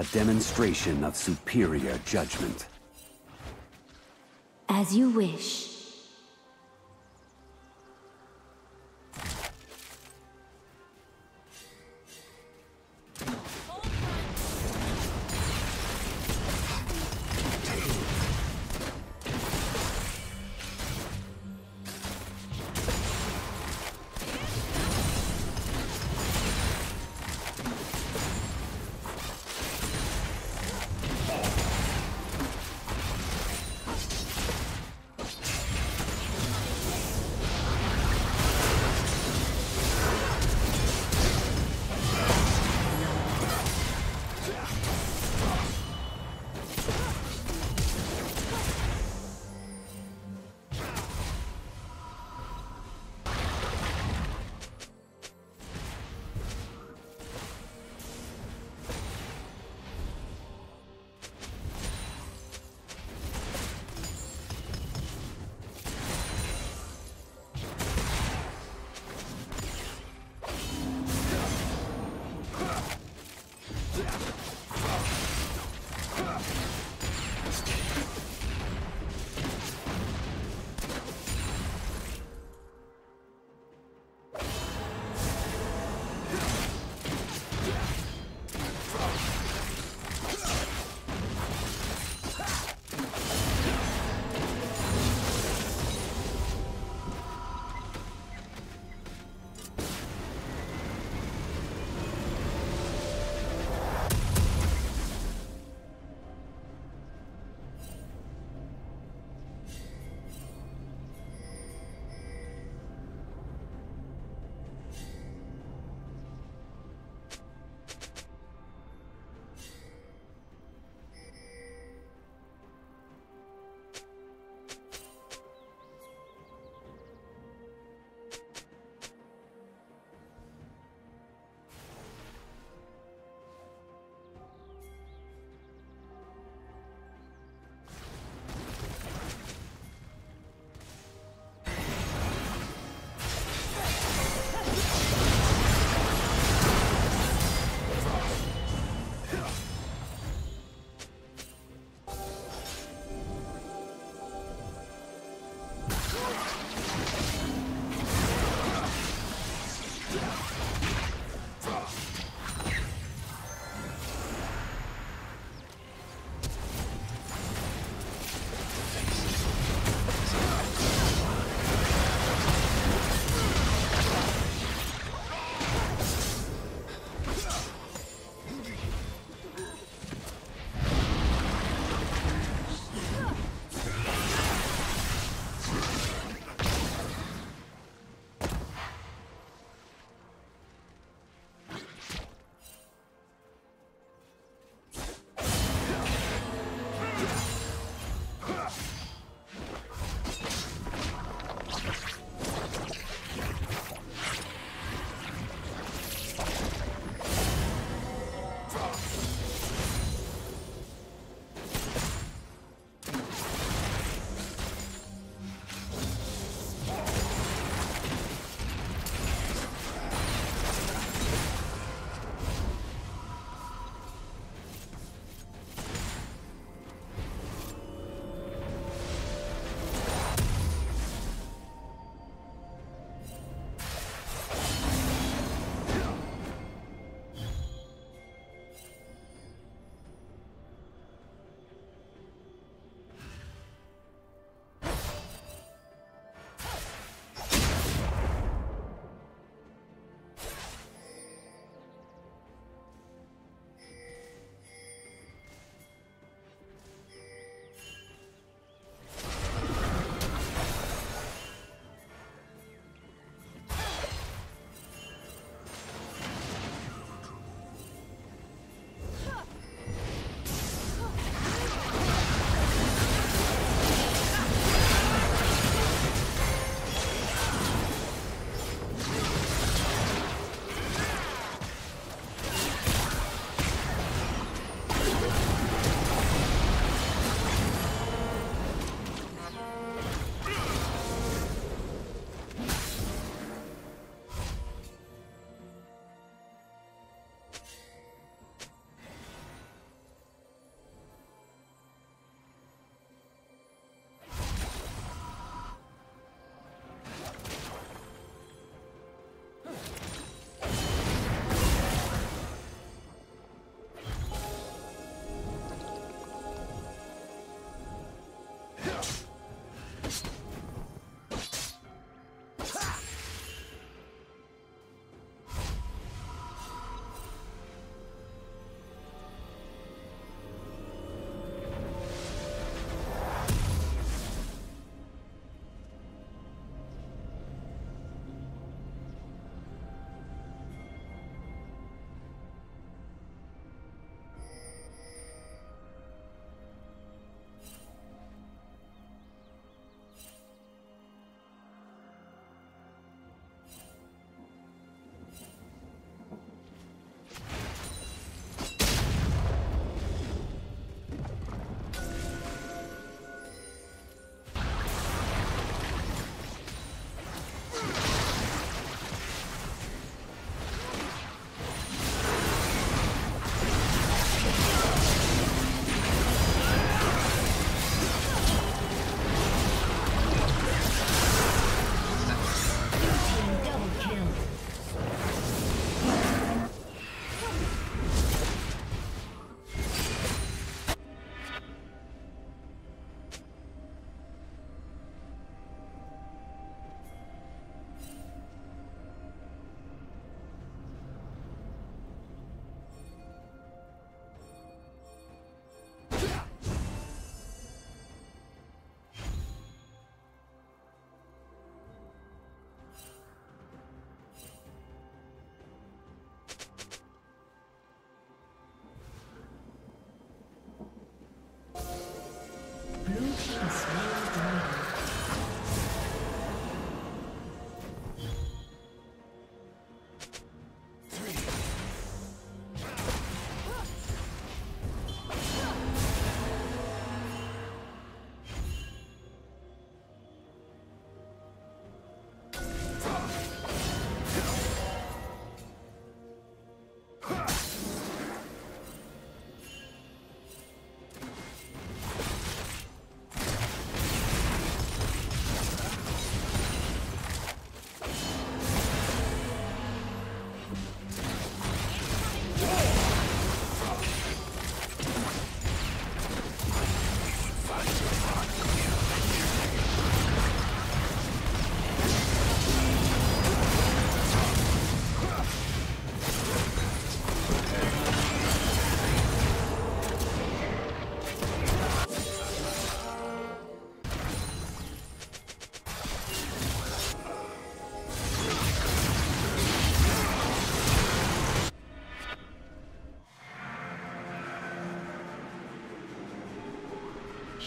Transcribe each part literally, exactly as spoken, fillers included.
a demonstration of superior judgment. As you wish.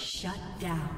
Shut down.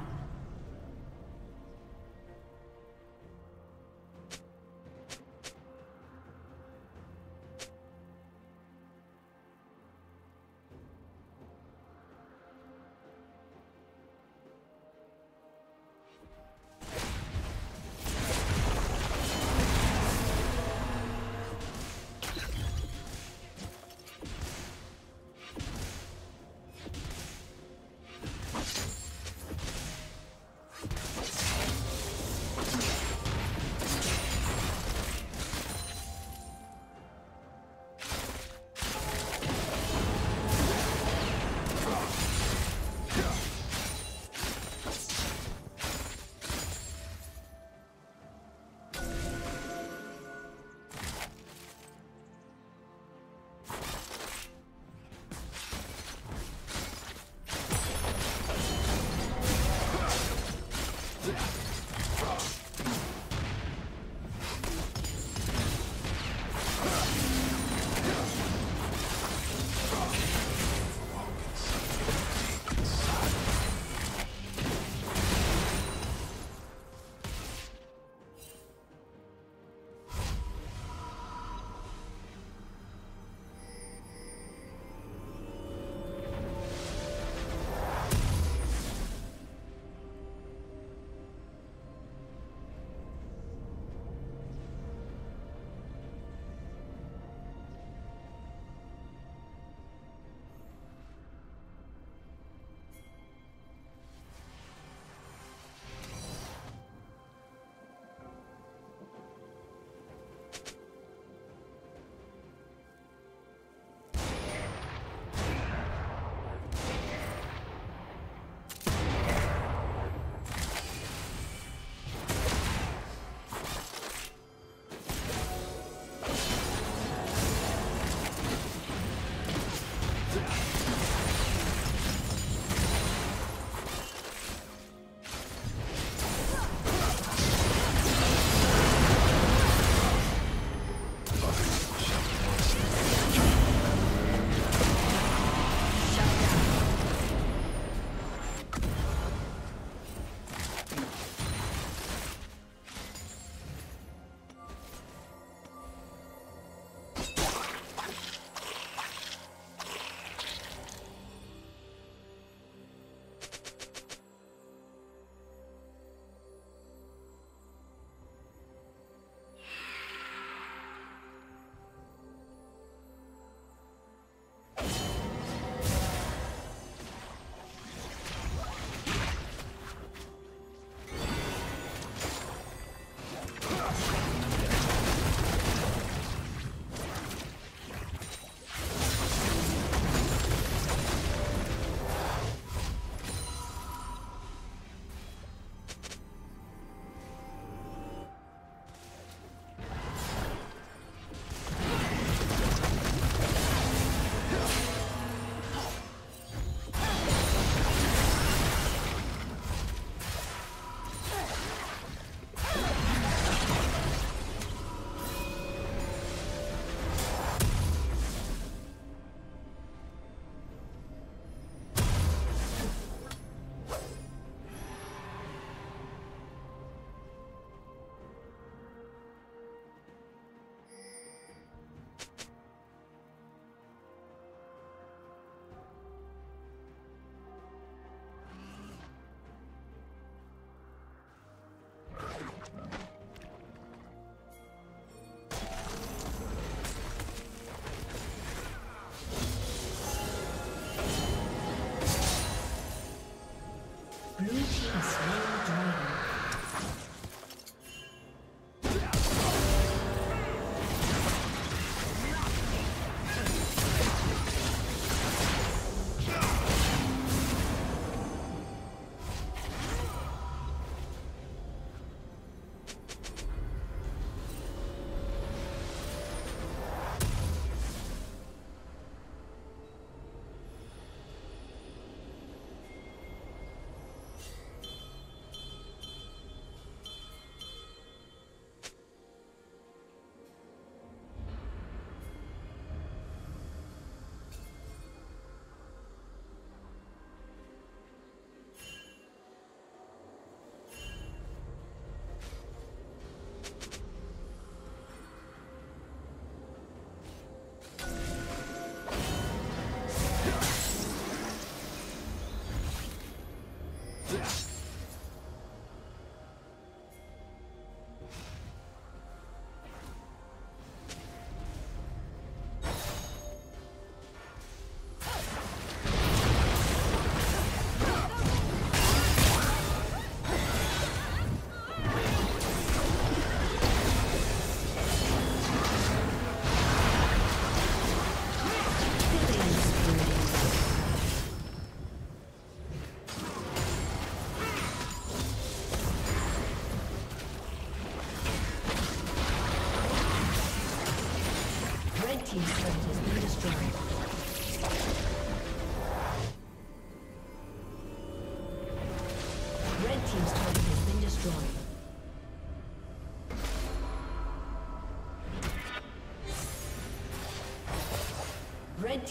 Red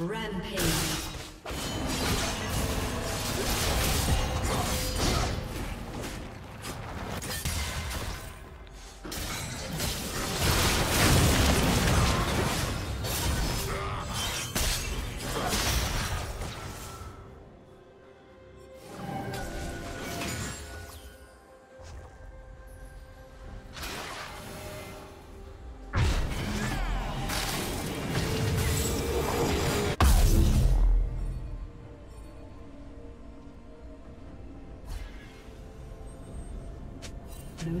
Rampage. Blue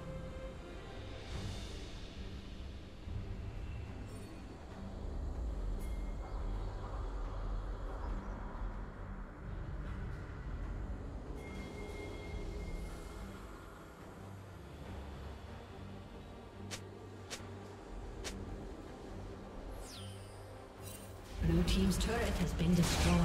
Blue team's turret has been destroyed.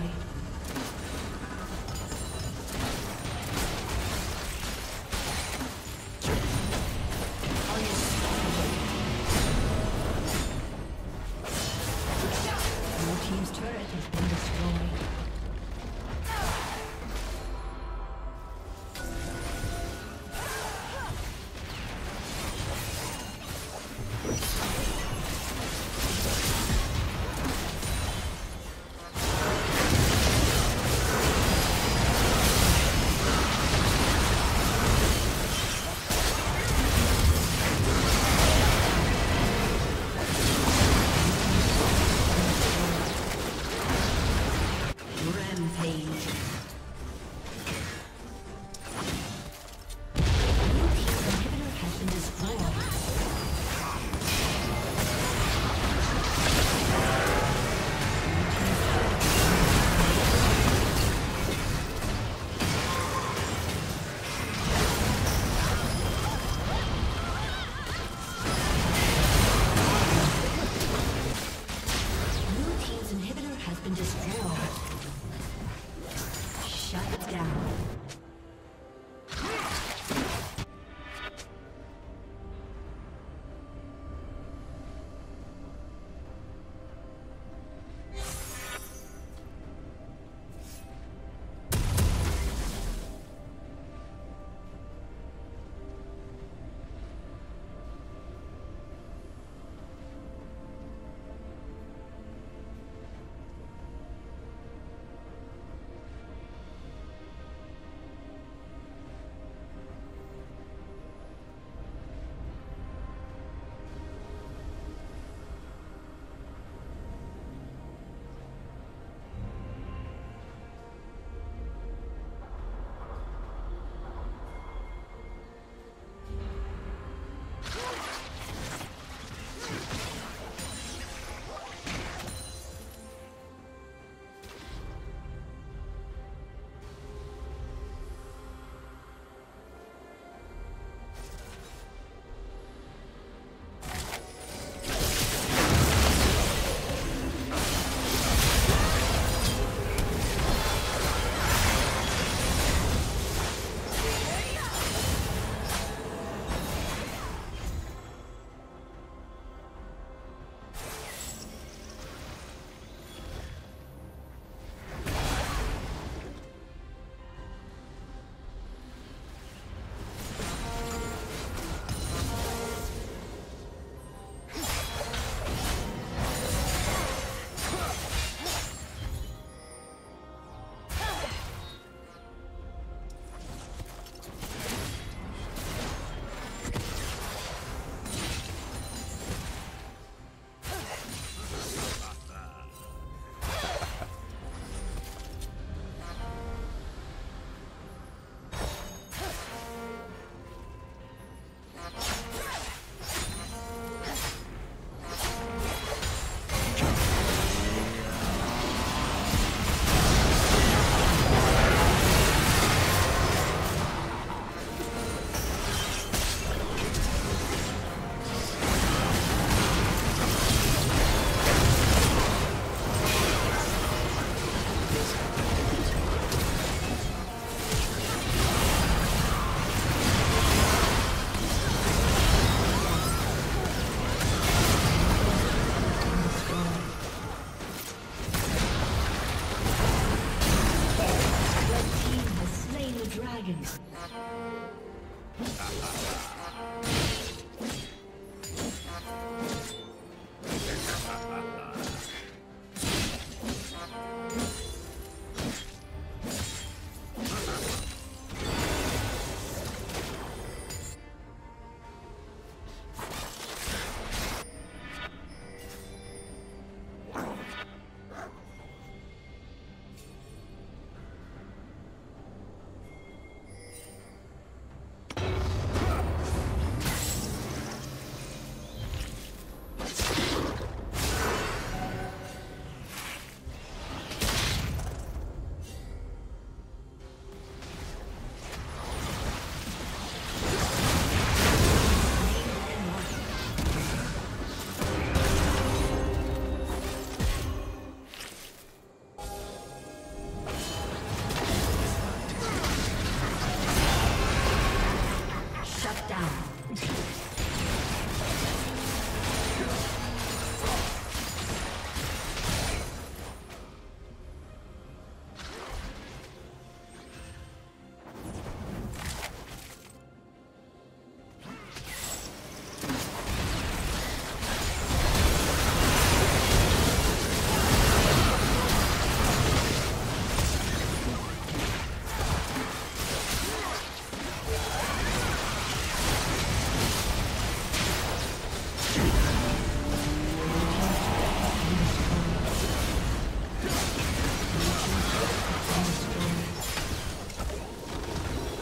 dragons.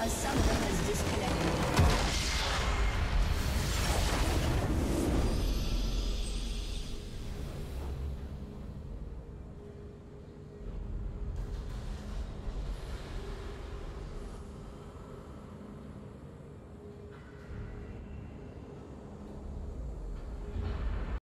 Someone has disconnected.